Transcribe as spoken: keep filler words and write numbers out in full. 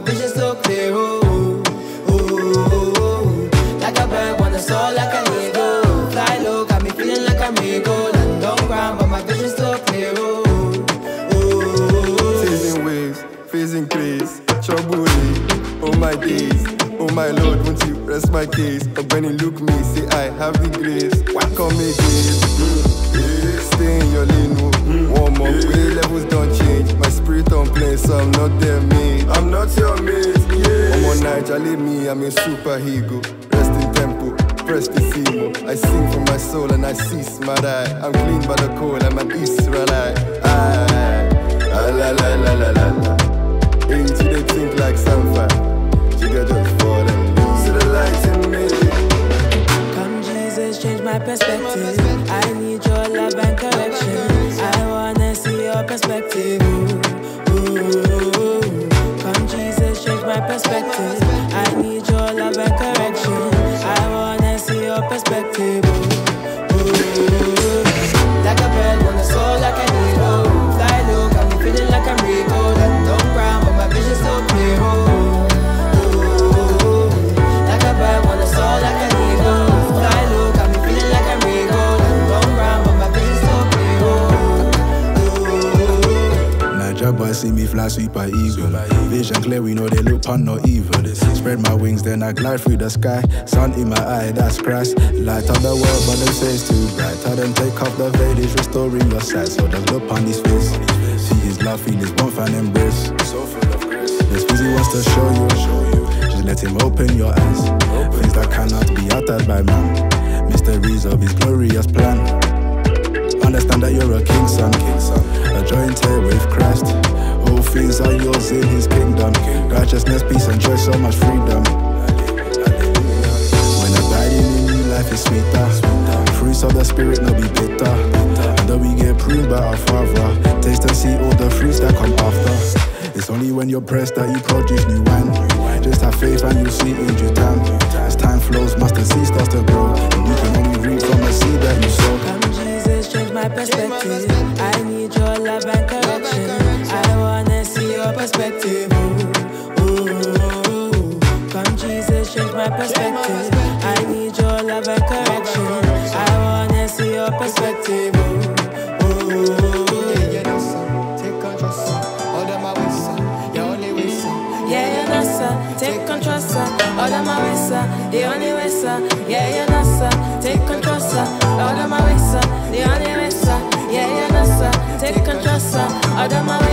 my vision's so clear. Ooh, ooh, ooh, ooh. Like a bird wanna soar like an eagle. Fly low, got me feeling like I'm eagle. Land on ground, but my vision's so clear. Ooh, ooh, ooh. Seizing waves, facing grace. Trouble, oh my days, oh my Lord, won't you rest my case? But when you look me, say I have the grace. Come again, stay in your lane. Warm up, way levels don't change. My spirit on play, so I'm not their mate. I'm not your mate. I'm on Nigel, leave me, I'm a superhero. Rest in tempo, fresh decimo. I sing from my soul and I cease my eye. I'm clean by the cold, I'm an Israelite. I, ah, la la la la la la. Into the think like Sampa. You got just fall and lose to the lights in me. Come Jesus, change my perspective. I need your love and correction. I wanna see your perspective. Ooh, ooh, ooh. Come Jesus, change my perspective. I need your love and correction. I wanna see your perspective. Ooh, ooh, ooh. Like a bird on a soul, like an eagle. Fly low, got me feeling like I'm Rico. Land no ground, but my vision's so clear. Ooh, ooh, ooh. Like a bird on a soul, like an eagle. Fly low, got me feeling like I'm Rico. Land no ground, but my vision's so clear. Your boy see me fly, super eagle. Vision clear, we know they look pan not evil. Spread my wings, then I glide through the sky. Sun in my eye, that's Christ. Light of the world, but them say it's too bright. Tell them take off the veil, it's restoring your sight. So just look on his face. See his love, feel his warmth and embrace. This busy wants to show you. Just let him open your eyes. Things that cannot be uttered by man. Mysteries of his glorious plan. Understand that you're a king's son, king's son. Joint heir with Christ. All things are yours in his kingdom. Righteousness, peace and joy, so much freedom. When abiding in you, life is sweeter. Fruits of the spirit, no be bitter. And though we get pruned by our Father, taste and see all the fruits that come after. It's only when you're pressed that you produce new wine. Just have faith and you'll see in due time. As time flows, mustard seed starts to grow, and you can only reap from the seed that you sow. Come Jesus, change my perspective. I need your love and correction. I wanna see your perspective. Ooh, ooh, ooh. Come Jesus, change my perspective. I need your love and correction. I wanna see your perspective. Ooh, ooh, ooh. Take control, sir. All of my ways, sir. The only way, sir. Yeah, you're not, sir. Take control, sir. All of my ways, sir. The only way, sir. Yeah, you're not, sir. Take control, sir. All of my ways.